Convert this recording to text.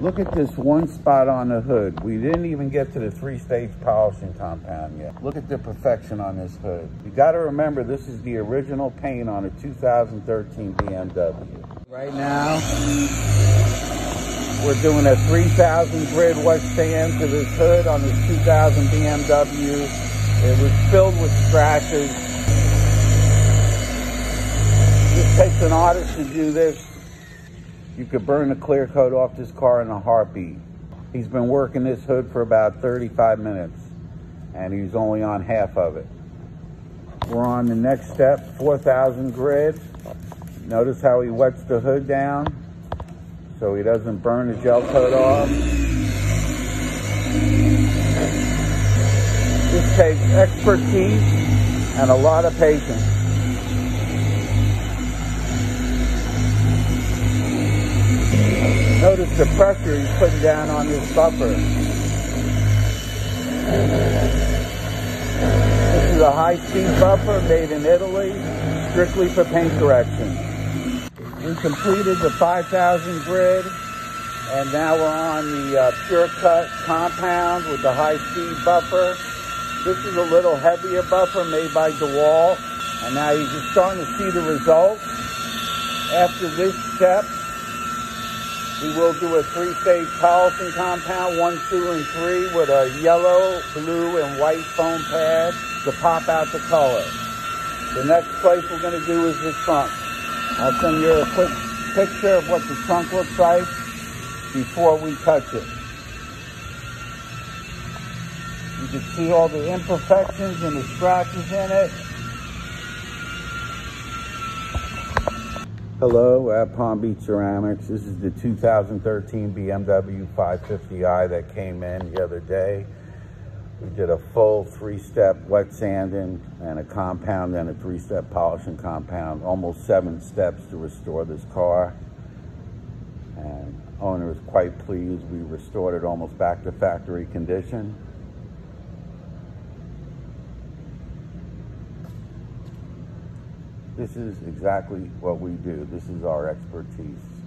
Look at this one spot on the hood. We didn't even get to the three-stage polishing compound yet. Look at the perfection on this hood. You got to remember, this is the original paint on a 2013 BMW. Right now, we're doing a 3,000 grit wet sand to this hood on this 2000 BMW. It was filled with scratches. It takes an artist to do this. You could burn the clear coat off this car in a heartbeat. He's been working this hood for about 35 minutes, and he's only on half of it. We're on the next step, 4,000 grit. Notice how he wets the hood down so he doesn't burn the gel coat off. This takes expertise and a lot of patience. Notice the pressure he's putting down on this bumper. This is a high-speed bumper made in Italy, strictly for paint correction. We completed the 5,000 grid, and now we're on the pure cut compound with the high-speed buffer. This is a little heavier buffer made by DeWalt, and now you're just starting to see the results. After this step, we will do a three-stage polishing compound, 1, 2, and 3, with a yellow, blue, and white foam pad to pop out the color. The next place we're going to do is the trunk. I'll send you a quick picture of what the trunk looks like before we touch it. You can see all the imperfections and the scratches in it. Hello, at Palm Beach Ceramics. This is the 2013 BMW 550i that came in the other day. We did a full 3-step wet sanding and a compound and a 3-step polishing compound. Almost 7 steps to restore this car. And owner is quite pleased. We restored it almost back to factory condition. This is exactly what we do. This is our expertise.